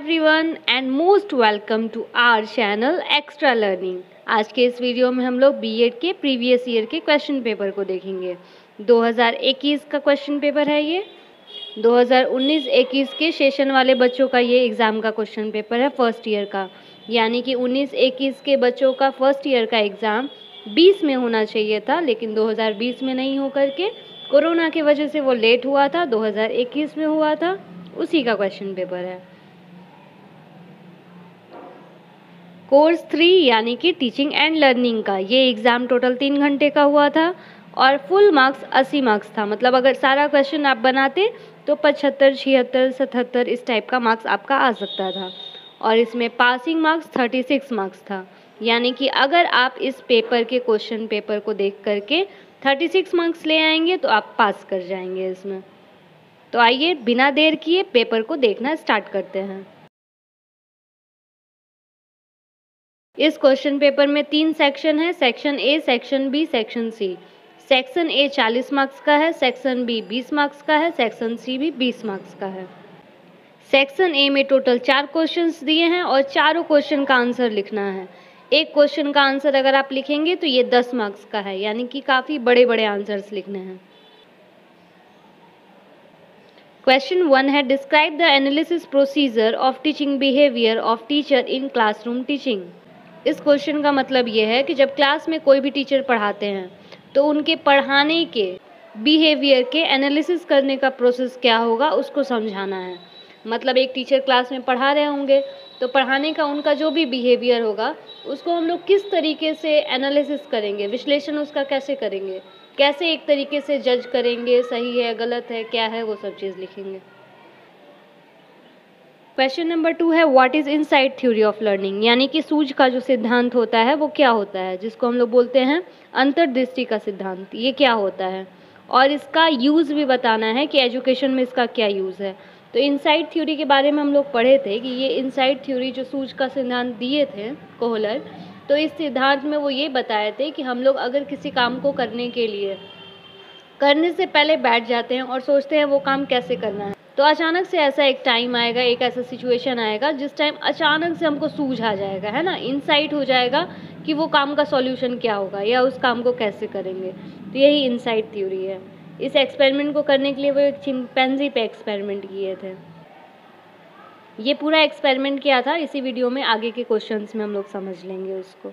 Everyone and most welcome to our channel extra learning. आज के इस वीडियो में हम लोग बीएड के प्रीवियस ईयर के क्वेश्चन पेपर को देखेंगे। 2021 का क्वेश्चन पेपर है ये। 2019-21 के सेशन वाले बच्चों का ये एग्ज़ाम का क्वेश्चन पेपर है फर्स्ट ईयर का, यानी कि 19-21 के बच्चों का फर्स्ट ईयर का एग्ज़ाम 20 में होना चाहिए था, लेकिन 2020 में नहीं होकर के कोरोना की वजह से वो लेट हुआ था, 2021 में हुआ था, उसी का क्वेश्चन पेपर है। कोर्स 3 यानी कि टीचिंग एंड लर्निंग का ये एग्ज़ाम टोटल 3 घंटे का हुआ था और फुल मार्क्स 80 मार्क्स था। मतलब अगर सारा क्वेश्चन आप बनाते तो 75, 76, 77 इस टाइप का मार्क्स आपका आ सकता था। और इसमें पासिंग मार्क्स 36 मार्क्स था, यानी कि अगर आप इस पेपर के क्वेश्चन पेपर को देख करके 36 मार्क्स ले आएंगे तो आप पास कर जाएंगे इसमें। तो आइए बिना देर किए पेपर को देखना स्टार्ट करते हैं। इस क्वेश्चन पेपर में 3 सेक्शन है, section A, section B, section C. Section A 40 marks का है, सेक्शन बी 20 मार्क्स का है, सेक्शन सी भी 20 मार्क्स का है। सेक्शन ए में टोटल 4 क्वेश्चंस दिए हैं और चारों क्वेश्चन का आंसर लिखना है। एक क्वेश्चन का आंसर अगर आप लिखेंगे तो ये 10 मार्क्स का है, यानी कि काफ़ी बड़े बड़े आंसर्स लिखने हैं। क्वेश्चन 1 है, describe the analysis procedure of teaching behaviour of teacher in classroom teaching. इस क्वेश्चन का मतलब यह है कि जब क्लास में कोई भी टीचर पढ़ाते हैं तो उनके पढ़ाने के बिहेवियर के एनालिसिस करने का प्रोसेस क्या होगा उसको समझाना है। मतलब एक टीचर क्लास में पढ़ा रहे होंगे तो पढ़ाने का उनका जो भी बिहेवियर होगा उसको हम लोग किस तरीके से एनालिसिस करेंगे, विश्लेषण उसका कैसे करेंगे, कैसे एक तरीके से जज करेंगे, सही है गलत है क्या है, वो सब चीज़ लिखेंगे। क्वेश्चन नंबर 2 है, what is insight theory of learning, यानी कि सूझ का जो सिद्धांत होता है वो क्या होता है, जिसको हम लोग बोलते हैं अंतर्दृष्टि का सिद्धांत, ये क्या होता है और इसका यूज़ भी बताना है कि एजुकेशन में इसका क्या यूज़ है। तो इनसाइड थ्योरी के बारे में हम लोग पढ़े थे कि ये इनसाइड थ्योरी जो सूझ का सिद्धांत दिए थे कोहलर, तो इस सिद्धांत में वो ये बताए थे कि हम लोग अगर किसी काम को करने के लिए करने से पहले बैठ जाते हैं और सोचते हैं वो काम कैसे करना है, तो अचानक से ऐसा एक टाइम आएगा, एक ऐसा सिचुएशन आएगा जिस टाइम अचानक से हमको सूझ आ जाएगा, है ना, इनसाइट हो जाएगा कि वो काम का सॉल्यूशन क्या होगा या उस काम को कैसे करेंगे। तो यही इनसाइट थ्योरी है। इस एक्सपेरिमेंट को करने के लिए वो एक चिंपैंजी पे एक्सपेरिमेंट किए थे। ये पूरा एक्सपेरिमेंट किया था, इसी वीडियो में आगे के क्वेश्चंस में हम लोग समझ लेंगे उसको।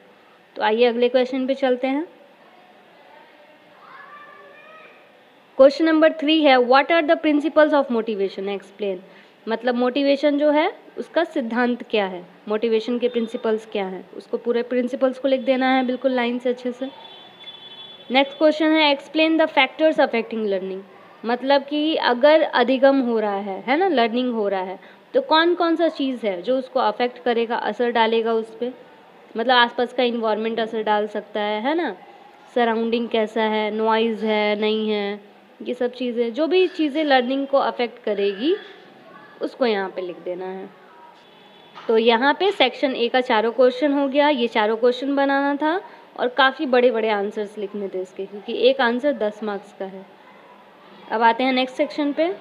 तो आइए अगले क्वेश्चन पे चलते हैं। क्वेश्चन नंबर 3 है, what are the principles of motivation explain. मतलब मोटिवेशन जो है उसका सिद्धांत क्या है, मोटिवेशन के प्रिंसिपल्स क्या हैं, उसको पूरे प्रिंसिपल्स को लिख देना है बिल्कुल लाइन से अच्छे से। नेक्स्ट क्वेश्चन है, explain the factors affecting learning. मतलब कि अगर अधिगम हो रहा है ना, लर्निंग हो रहा है, तो कौन कौन सा चीज़ है जो उसको अफेक्ट करेगा, असर डालेगा उस पर। मतलब आसपास का इन्वायरमेंट असर डाल सकता है ना, सराउंडिंग कैसा है, नॉइज़ है नहीं है, ये सब चीज़ें, जो भी चीज़ें लर्निंग को अफेक्ट करेगी उसको यहाँ पे लिख देना है। तो यहाँ पे सेक्शन ए का 4 क्वेश्चन हो गया, ये 4 क्वेश्चन बनाना था और काफ़ी बड़े बड़े आंसर्स लिखने थे इसके, क्योंकि एक आंसर 10 मार्क्स का है। अब आते हैं नेक्स्ट सेक्शन पे,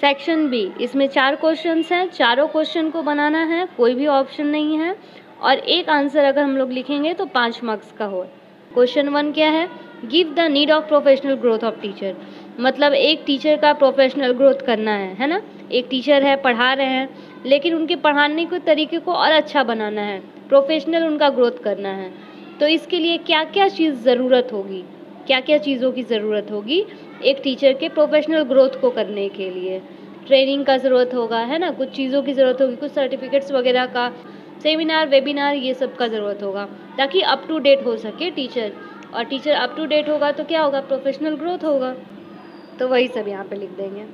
सेक्शन बी। इसमें 4 क्वेश्चंस हैं, चारों क्वेश्चन को बनाना है, कोई भी ऑप्शन नहीं है, और एक आंसर अगर हम लोग लिखेंगे तो 5 मार्क्स का हो। क्वेश्चन 1 क्या है, give the need of professional growth of teacher. मतलब एक टीचर का प्रोफेशनल ग्रोथ करना है ना, एक टीचर है पढ़ा रहे हैं, लेकिन उनके पढ़ाने के तरीके को और अच्छा बनाना है, प्रोफेशनल उनका ग्रोथ करना है, तो इसके लिए क्या क्या चीज़ ज़रूरत होगी, क्या क्या चीज़ों की ज़रूरत होगी एक टीचर के प्रोफेशनल ग्रोथ को करने के लिए। ट्रेनिंग का ज़रूरत होगा, है ना, कुछ चीज़ों की ज़रूरत होगी, कुछ सर्टिफिकेट्स वगैरह का, सेमिनार वेबिनार, ये सब का ज़रूरत होगा ताकि अप टू डेट हो सके टीचर। और टीचर अप टू डेट होगा तो क्या होगा, प्रोफेशनल ग्रोथ होगा। तो वही सब यहाँ पे लिख देंगे।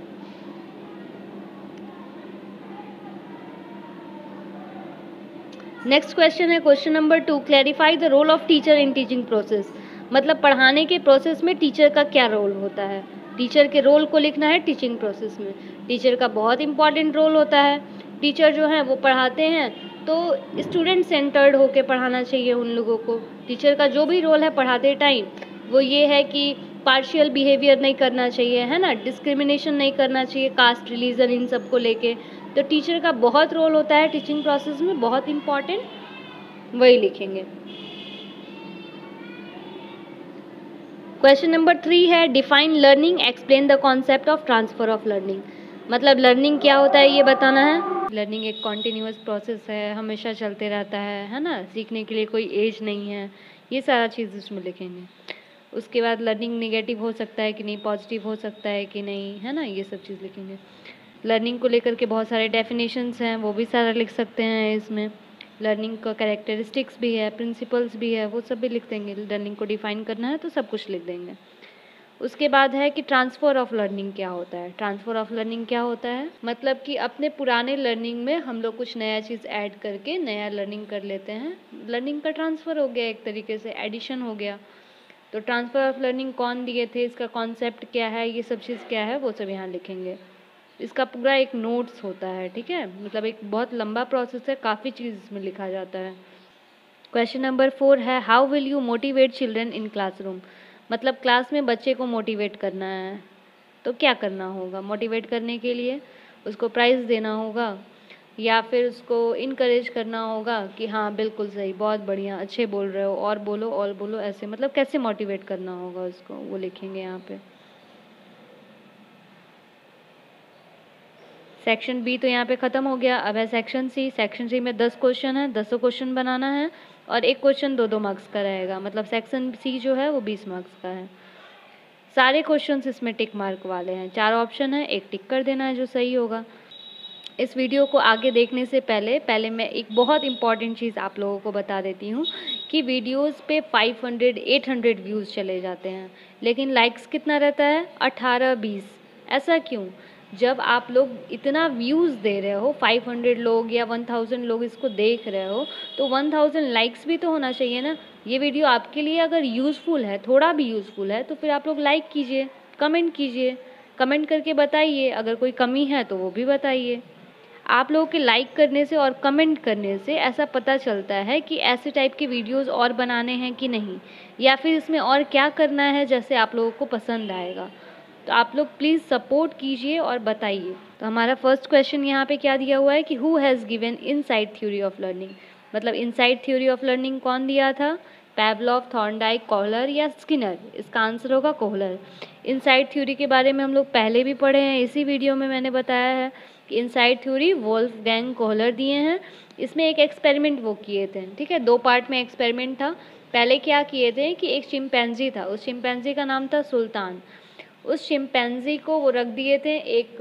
नेक्स्ट क्वेश्चन है, question number 2, clarify the role of teacher in teaching process. मतलब पढ़ाने के प्रोसेस में टीचर का क्या रोल होता है, टीचर के रोल को लिखना है। टीचिंग प्रोसेस में टीचर का बहुत इंपॉर्टेंट रोल होता है। टीचर जो है वो पढ़ाते हैं तो स्टूडेंट सेंटर्ड होकर पढ़ाना चाहिए उन लोगों को। टीचर का जो भी रोल है पढ़ाते टाइम, वो ये है कि पार्शियल बिहेवियर नहीं करना चाहिए, है ना, डिस्क्रिमिनेशन नहीं करना चाहिए कास्ट रिलीजन इन सब को लेके। तो टीचर का बहुत रोल होता है टीचिंग प्रोसेस में, बहुत इम्पॉर्टेंट, वही लिखेंगे। क्वेश्चन नंबर 3 है define learning, explain the concept of transfer of learning. मतलब लर्निंग क्या होता है ये बताना है। लर्निंग एक कॉन्टिन्यूस प्रोसेस है, हमेशा चलते रहता है ना, सीखने के लिए कोई एज नहीं है, ये सारा चीज़ उसमें लिखेंगे। उसके बाद लर्निंग नेगेटिव हो सकता है कि नहीं, पॉजिटिव हो सकता है कि नहीं, है ना, ये सब चीज़ लिखेंगे। लर्निंग को लेकर के बहुत सारे डेफिनेशंस हैं, वो भी सारा लिख सकते हैं इसमें। लर्निंग का कैरेक्टरिस्टिक्स भी है, प्रिंसिपल्स भी है, वो सब भी लिख देंगे। लर्निंग को डिफाइन करना है तो सब कुछ लिख देंगे। उसके बाद है कि ट्रांसफ़र ऑफ लर्निंग क्या होता है। ट्रांसफ़र ऑफ लर्निंग क्या होता है, मतलब कि अपने पुराने लर्निंग में हम लोग कुछ नया चीज़ ऐड करके नया लर्निंग कर लेते हैं। लर्निंग का ट्रांसफ़र हो गया, एक तरीके से एडिशन हो गया। तो ट्रांसफ़र ऑफ लर्निंग कौन दिए थे, इसका कॉन्सेप्ट क्या है, ये सब चीज़ क्या है, वो सब यहाँ लिखेंगे। इसका पूरा एक नोट्स होता है, ठीक है, मतलब एक बहुत लंबा प्रोसेस है, काफ़ी चीज़ इसमें लिखा जाता है। क्वेश्चन नंबर 4 है how will you motivate children in classroom. मतलब क्लास में बच्चे को मोटिवेट करना है तो क्या करना होगा। मोटिवेट करने के लिए उसको प्राइज़ देना होगा या फिर उसको इनकरेज करना होगा कि हाँ बिल्कुल सही, बहुत बढ़िया, अच्छे बोल रहे हो, और बोलो और बोलो, ऐसे, मतलब कैसे मोटिवेट करना होगा उसको, वो लिखेंगे यहाँ पे। सेक्शन बी तो यहाँ पे ख़त्म हो गया। अब है सेक्शन सी। सेक्शन सी में 10 क्वेश्चन है, 10 क्वेश्चन बनाना है और एक क्वेश्चन 2-2 मार्क्स का रहेगा। मतलब सेक्शन सी जो है वो 20 मार्क्स का है। सारे क्वेश्चंस इसमें टिक मार्क वाले हैं, 4 ऑप्शन है, एक टिक कर देना है जो सही होगा। इस वीडियो को आगे देखने से पहले मैं एक बहुत इंपॉर्टेंट चीज़ आप लोगों को बता देती हूँ कि वीडियोस पे 500-800 व्यूज़ चले जाते हैं, लेकिन लाइक्स कितना रहता है, 18-20। ऐसा क्यों? जब आप लोग इतना व्यूज़ दे रहे हो, 500 लोग या 1000 लोग इसको देख रहे हो, तो 1000 लाइक्स भी तो होना चाहिए ना। ये वीडियो आपके लिए अगर यूज़फुल है, थोड़ा भी यूज़फुल है, तो फिर आप लोग लाइक कीजिए, कमेंट कीजिए, कमेंट करके बताइए, अगर कोई कमी है तो वो भी बताइए। आप लोगों के लाइक करने से और कमेंट करने से ऐसा पता चलता है कि ऐसे टाइप के वीडियोस और बनाने हैं कि नहीं, या फिर इसमें और क्या करना है जैसे आप लोगों को पसंद आएगा। तो आप लोग प्लीज़ सपोर्ट कीजिए और बताइए। तो हमारा फर्स्ट क्वेश्चन यहाँ पे क्या दिया हुआ है कि who has given insight theory of learning. मतलब इनसाइड थ्योरी ऑफ लर्निंग कौन दिया था, पैवलॉफ, थॉर्नडाइक, कोहलर या स्किनर। इसका आंसर होगा कोहलर। इनसाइड थ्योरी के बारे में हम लोग पहले भी पढ़े हैं, इसी वीडियो में मैंने बताया है कि इनसाइड थ्योरी वोल्फगैंग कोहलर दिए हैं। इसमें एक एक्सपेरिमेंट वो किए थे, ठीक है, 2 पार्ट में एक्सपेरिमेंट था। पहले क्या किए थे कि एक चिंपैंजी था, उस चिंपैंजी का नाम था सुल्तान। उस चिंपैंजी को वो रख दिए थे एक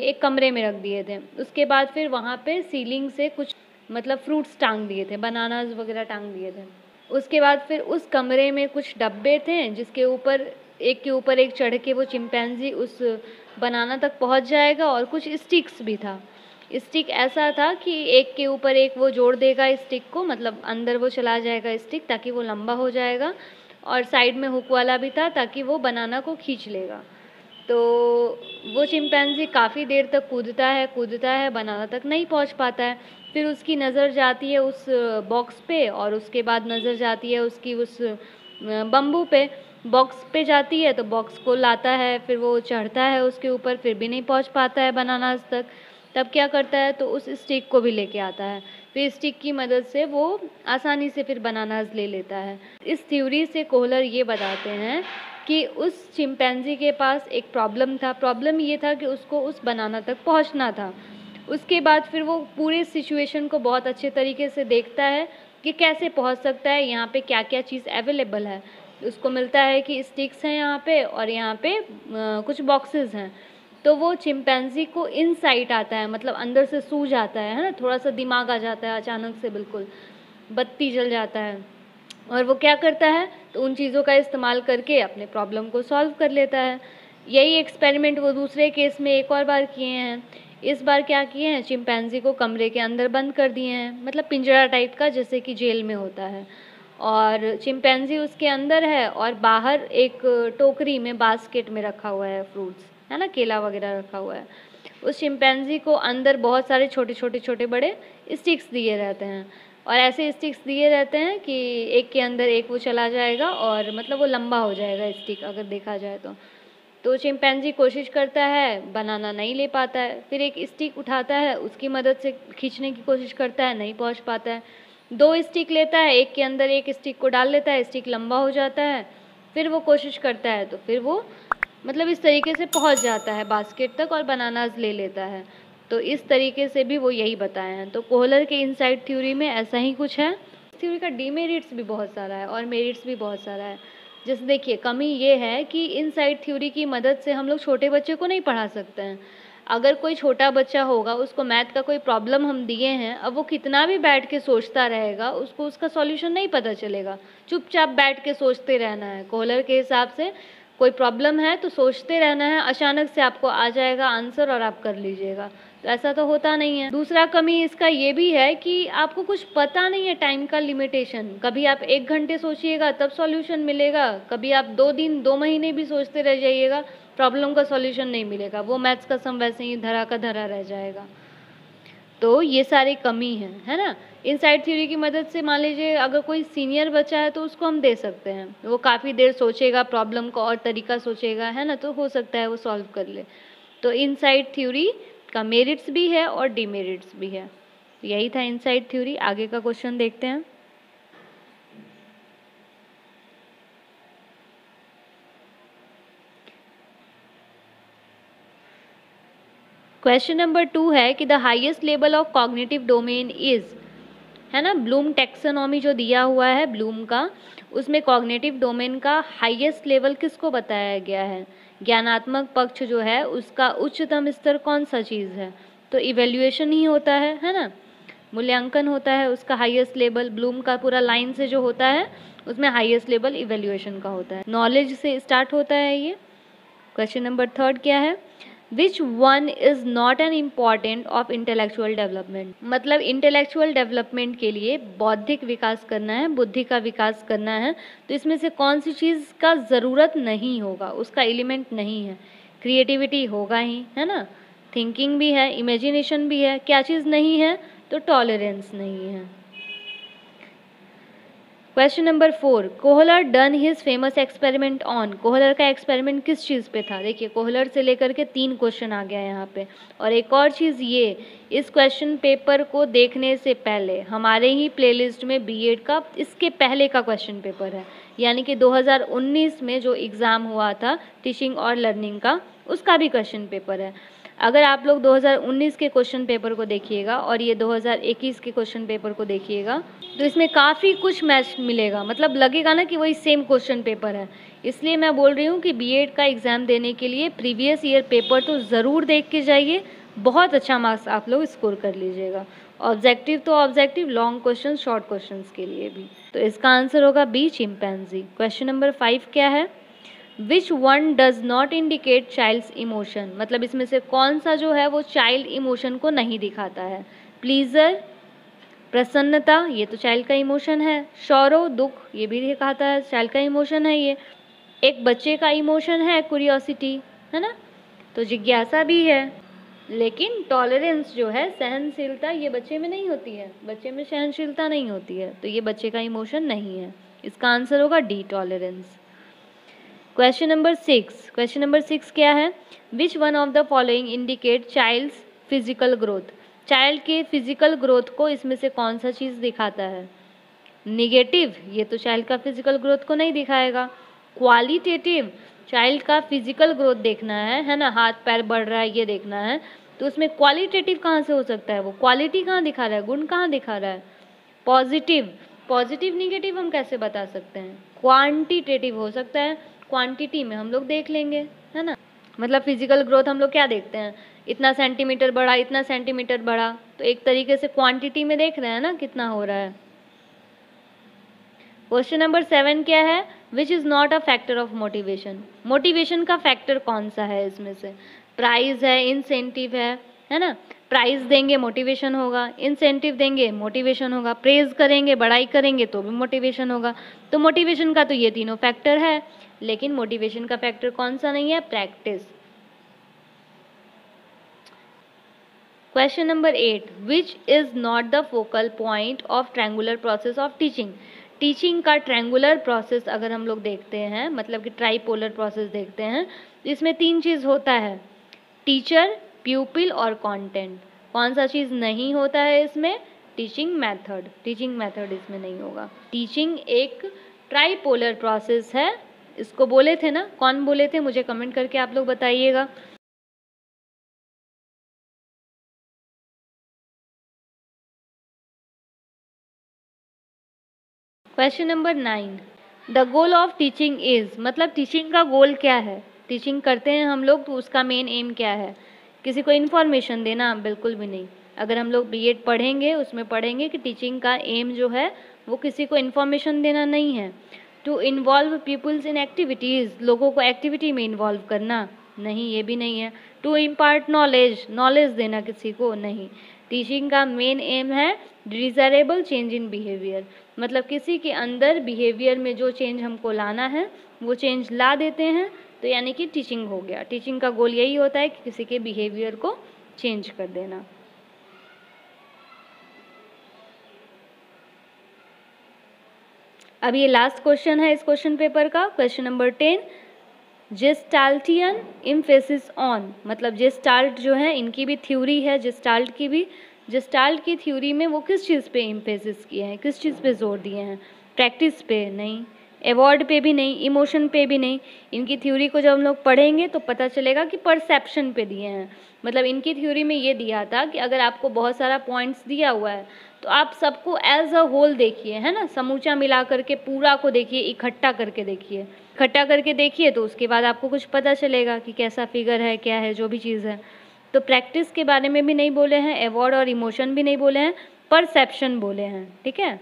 एक कमरे में रख दिए थे। उसके बाद फिर वहाँ पे सीलिंग से कुछ मतलब फ्रूट्स टांग दिए थे, बनानाज वगैरह टांग दिए थे। उसके बाद फिर उस कमरे में कुछ डब्बे थे जिसके ऊपर एक के ऊपर एक चढ़ के वो चिंपैंजी उस बनाना तक पहुंच जाएगा, और कुछ स्टिक्स भी था। स्टिक ऐसा था कि एक के ऊपर एक वो जोड़ देगा स्टिक को, मतलब अंदर वो चला जाएगा स्टिक, ताकि वो लंबा हो जाएगा, और साइड में हुक वाला भी था ताकि वो बनाना को खींच लेगा। तो वो चिंपैंजी काफ़ी देर तक कूदता है, बनाना तक नहीं पहुँच पाता है। फिर उसकी नज़र जाती है उस बॉक्स पे, और उसके बाद नज़र जाती है उसकी उस बम्बू पे। बॉक्स पे जाती है तो बॉक्स को लाता है, फिर वो चढ़ता है उसके ऊपर, फिर भी नहीं पहुंच पाता है बनानाज तक। तब क्या करता है तो उस स्टिक को भी लेके आता है, फिर स्टिक की मदद से वो आसानी से फिर बनानाज ले लेता है। इस थ्योरी से कोहलर ये बताते हैं कि उस चिंपैंजी के पास एक प्रॉब्लम था। प्रॉब्लम ये था कि उसको उस बनाना तक पहुँचना था। उसके बाद फिर वो पूरे सिचुएशन को बहुत अच्छे तरीके से देखता है कि कैसे पहुँच सकता है, यहाँ पे क्या क्या चीज़ अवेलेबल है। उसको मिलता है कि स्टिक्स हैं यहाँ पे, और यहाँ पे कुछ बॉक्सेस हैं। तो वो चिंपैंजी को इनसाइट आता है, मतलब अंदर से सूझ आता है ना, थोड़ा सा दिमाग आ जाता है, अचानक से बिल्कुल बत्ती जल जाता है। और वो क्या करता है तो उन चीज़ों का इस्तेमाल करके अपने प्रॉब्लम को सॉल्व कर लेता है। यही एक्सपेरिमेंट वो दूसरे केस में एक और बार किए हैं। इस बार क्या किए हैं, चिंपैंजी को कमरे के अंदर बंद कर दिए हैं, मतलब पिंजरा टाइप का, जैसे कि जेल में होता है, और चिंपैंजी उसके अंदर है, और बाहर एक टोकरी में, बास्केट में रखा हुआ है फ्रूट्स, है ना, केला वगैरह रखा हुआ है। उस चिंपैंजी को अंदर बहुत सारे छोटे बड़े स्टिक्स दिए रहते हैं। और ऐसे स्टिक्स दिए रहते हैं कि एक के अंदर एक वो चला जाएगा और मतलब वो लंबा हो जाएगा स्टिक अगर देखा जाए तो चिंपैंजी कोशिश करता है, बनाना नहीं ले पाता है, फिर एक स्टिक उठाता है उसकी मदद से खींचने की कोशिश करता है, नहीं पहुंच पाता है। दो स्टिक लेता है, एक के अंदर एक स्टिक को डाल लेता है, स्टिक लंबा हो जाता है, फिर वो कोशिश करता है तो फिर वो मतलब इस तरीके से पहुंच जाता है बास्केट तक और बनानास ले लेता है। तो इस तरीके से भी वो यही बताए हैं। तो कोहलर के इनसाइड थ्योरी में ऐसा ही कुछ है। थ्योरी का डीमेरिट्स भी बहुत सारा है और मेरिट्स भी बहुत सारा है। जैसे देखिए कमी ये है कि इनसाइड थ्योरी की मदद से हम लोग छोटे बच्चे को नहीं पढ़ा सकते हैं। अगर कोई छोटा बच्चा होगा उसको मैथ का कोई प्रॉब्लम हम दिए हैं, अब वो कितना भी बैठ के सोचता रहेगा उसको उसका सॉल्यूशन नहीं पता चलेगा, चुपचाप बैठ के सोचते रहना है। कोहलर के हिसाब से कोई प्रॉब्लम है तो सोचते रहना है, अचानक से आपको आ जाएगा आंसर और आप कर लीजिएगा, तो ऐसा तो होता नहीं है। दूसरा कमी इसका ये भी है कि आपको कुछ पता नहीं है, टाइम का लिमिटेशन। कभी आप 1 घंटे सोचिएगा तब सॉल्यूशन मिलेगा, कभी आप 2 दिन 2 महीने भी सोचते रह जाइएगा, प्रॉब्लम का सॉल्यूशन नहीं मिलेगा, वो मैथ्स का सम वैसे ही धरा का धरा रह जाएगा। तो ये सारी कमी है, है ना। इनसाइड थ्योरी की मदद से मान लीजिए अगर कोई सीनियर बच्चा है तो उसको हम दे सकते हैं, वो काफ़ी देर सोचेगा प्रॉब्लम को और तरीका सोचेगा, है ना, तो हो सकता है वो सॉल्व कर ले। तो इनसाइड थ्योरी का मेरिट्स भी है और डिमेरिट्स भी है। यही था इनसाइड थ्योरी। आगे का क्वेश्चन देखते हैं। क्वेश्चन नंबर 2 है कि the highest level of cognitive domain is, है ना, ब्लूम टैक्सोनॉमी जो दिया हुआ है ब्लूम का, उसमें कॉग्निटिव डोमेन का हाईएस्ट लेवल किसको बताया गया है? ज्ञानात्मक पक्ष जो है उसका उच्चतम स्तर कौन सा चीज़ है? तो इवेल्युएशन ही होता है, है ना, मूल्यांकन होता है उसका हाईएस्ट लेवल। ब्लूम का पूरा लाइन से जो होता है उसमें हाईएस्ट लेवल इवेल्युएशन का होता है, नॉलेज से स्टार्ट होता है ये। क्वेश्चन नंबर 3 क्या है? Which one is not an important of intellectual development? मतलब इंटेलेक्चुअल डेवलपमेंट के लिए बौद्धिक विकास करना है, बुद्धि का विकास करना है, तो इसमें से कौन सी चीज़ का ज़रूरत नहीं होगा, उसका एलिमेंट नहीं है? क्रिएटिविटी होगा ही, है ना, थिंकिंग भी है, इमेजिनेशन भी है। क्या चीज़ नहीं है? तो टॉलरेंस नहीं है। Question number 4, Kohler done his famous experiment on, Kohler का एक्सपेरिमेंट किस चीज़ पे था? देखिए कोहलर से लेकर के 3 क्वेश्चन आ गया यहाँ पे। और एक और चीज़ ये, इस क्वेश्चन पेपर को देखने से पहले हमारे ही प्लेलिस्ट में बीएड का इसके पहले का क्वेश्चन पेपर है, यानी कि 2019 में जो एग्ज़ाम हुआ था टीचिंग और लर्निंग का, उसका भी क्वेश्चन पेपर है। अगर आप लोग 2019 के क्वेश्चन पेपर को देखिएगा और ये 2021 के क्वेश्चन पेपर को देखिएगा तो इसमें काफ़ी कुछ मैच मिलेगा, मतलब लगेगा ना कि वही सेम क्वेश्चन पेपर है। इसलिए मैं बोल रही हूँ कि बीएड का एग्ज़ाम देने के लिए प्रीवियस ईयर पेपर तो ज़रूर देख के जाइए, बहुत अच्छा मार्क्स आप लोग स्कोर कर लीजिएगा। ऑब्जेक्टिव तो objective, long question, short question के लिए भी। तो इसका आंसर होगा बी, चिंपैंजी। क्वेश्चन नंबर 5 क्या है? Which one does not indicate child's emotion? मतलब इसमें से कौन सा जो है वो चाइल्ड इमोशन को नहीं दिखाता है? प्लीजर, प्रसन्नता, ये तो चाइल्ड का इमोशन है। शोरो, दुख, ये भी दिखाता है, चाइल्ड का इमोशन है ये। एक बच्चे का इमोशन है क्यूरियोसिटी, है ना, तो जिज्ञासा भी है। लेकिन टॉलरेंस जो है, सहनशीलता, ये बच्चे में नहीं होती है, बच्चे में सहनशीलता नहीं होती है, तो ये बच्चे का इमोशन नहीं है। इसका आंसर होगा D, tolerance. Question number 6, question number 6 क्या है? Which one of the following indicate child's physical growth, child के फिजिकल ग्रोथ को इसमें से कौन सा चीज़ दिखाता है? निगेटिव, ये तो चाइल्ड का फिजिकल ग्रोथ को नहीं दिखाएगा। क्वालिटेटिव, चाइल्ड का फिजिकल ग्रोथ देखना है ना, हाथ पैर बढ़ रहा है ये देखना है, तो उसमें क्वालिटेटिव कहाँ से हो सकता है? वो क्वालिटी कहाँ दिखा रहा है, गुण कहाँ दिखा रहा है? पॉजिटिव, पॉजिटिव निगेटिव हम कैसे बता सकते हैं? क्वांटिटेटिव हो सकता है, क्वांटिटी में हम लोग देख लेंगे, है ना, मतलब फिजिकल ग्रोथ हम लोग क्या देखते हैं? इतना सेंटीमीटर बढ़ा, इतना सेंटीमीटर बढ़ा, तो एक तरीके से क्वांटिटी में देख रहे हैं ना कितना हो रहा है। क्वेश्चन नंबर 7 क्या है? Which is not a factor of motivation, motivation का फैक्टर कौन सा है इसमें से? प्राइज है, इंसेंटिव है ना, प्राइज देंगे मोटिवेशन होगा, इंसेंटिव देंगे मोटिवेशन होगा, प्रेज करेंगे, बड़ाई करेंगे तो भी मोटिवेशन होगा। तो मोटिवेशन का तो ये तीनों फैक्टर है, लेकिन मोटिवेशन का फैक्टर कौन सा नहीं है? Practice. Question number 8, which is not the focal point of triangular process of teaching. Teaching का ट्रायंगुलर प्रोसेस अगर हम लोग देखते हैं, मतलब कि ट्राइपोलर प्रोसेस देखते हैं, इसमें तीन चीज़ होता है, टीचर, प्यूपिल और कंटेंट। कौन सा चीज़ नहीं होता है इसमें? Teaching method. टीचिंग मेथड इसमें नहीं होगा। टीचिंग एक ट्राइपोलर प्रोसेस है। इसको बोले थे ना, कौन बोले थे मुझे कमेंट करके आप लोग बताइएगा। Question number 9, the goal of teaching is, मतलब टीचिंग का गोल क्या है? टीचिंग करते हैं हम लोग तो उसका मेन एम क्या है? किसी को इन्फॉर्मेशन देना? बिल्कुल भी नहीं। अगर हम लोग B.Ed पढ़ेंगे, उसमें पढ़ेंगे कि टीचिंग का एम जो है वो किसी को इन्फॉर्मेशन देना नहीं है। To involve peoples in activities, लोगों को एक्टिविटी में इन्वॉल्व करना? नहीं, ये भी नहीं है। टू इम्पार्ट नॉलेज, नॉलेज देना किसी को? नहीं। टीचिंग का मेन एम है डिज़ायरेबल चेंज इन बिहेवियर, मतलब किसी के अंदर बिहेवियर में जो चेंज हमको लाना है वो चेंज ला देते हैं, तो यानी कि टीचिंग हो गया। टीचिंग का गोल यही होता है कि किसी के बिहेवियर को चेंज कर देना। अब ये लास्ट क्वेश्चन है इस क्वेश्चन पेपर का, question number 10, Gestaltian emphasis on, मतलब जेस्टाल्ट जो है इनकी भी थ्योरी है, जेस्टाल्ट की भी। जेस्टाल्ट की थ्योरी में वो किस चीज़ पे इम्फेसिस किए हैं, किस चीज़ पे जोर दिए हैं? प्रैक्टिस पे नहीं, अवॉर्ड पे भी नहीं, इमोशन पे भी नहीं। इनकी थ्योरी को जब हम लोग पढ़ेंगे तो पता चलेगा कि परसेप्शन पे दिए हैं। मतलब इनकी थ्योरी में ये दिया था कि अगर आपको बहुत सारा पॉइंट्स दिया हुआ है तो आप सबको एज अ होल देखिए, है ना, समूचा मिला करके पूरा को देखिए, इकट्ठा करके देखिए। इकट्ठा करके देखिए तो उसके बाद आपको कुछ पता चलेगा कि कैसा फिगर है, क्या है, जो भी चीज़ है। तो प्रैक्टिस के बारे में भी नहीं बोले हैं, अवॉर्ड और इमोशन भी नहीं बोले हैं, परसेप्शन बोले हैं। ठीक है,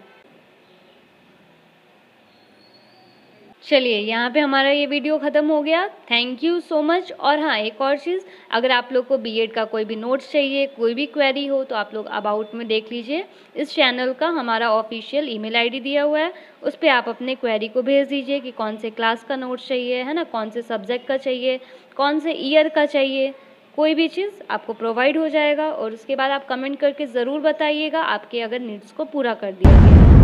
चलिए यहाँ पे हमारा ये वीडियो ख़त्म हो गया। Thank you so much. और हाँ, एक और चीज़, अगर आप लोग को B.Ed का कोई भी नोट्स चाहिए, कोई भी क्वेरी हो तो आप लोग अबाउट में देख लीजिए। इस चैनल का हमारा ऑफिशियल ईमेल आईडी दिया हुआ है, उस पर आप अपने क्वेरी को भेज दीजिए कि कौन से क्लास का नोट्स चाहिए, है ना, कौन से सब्जेक्ट का चाहिए, कौन से ईयर का चाहिए, कोई भी चीज़ आपको प्रोवाइड हो जाएगा। और उसके बाद आप कमेंट करके ज़रूर बताइएगा आपके अगर नीड्स को पूरा कर दिया गया।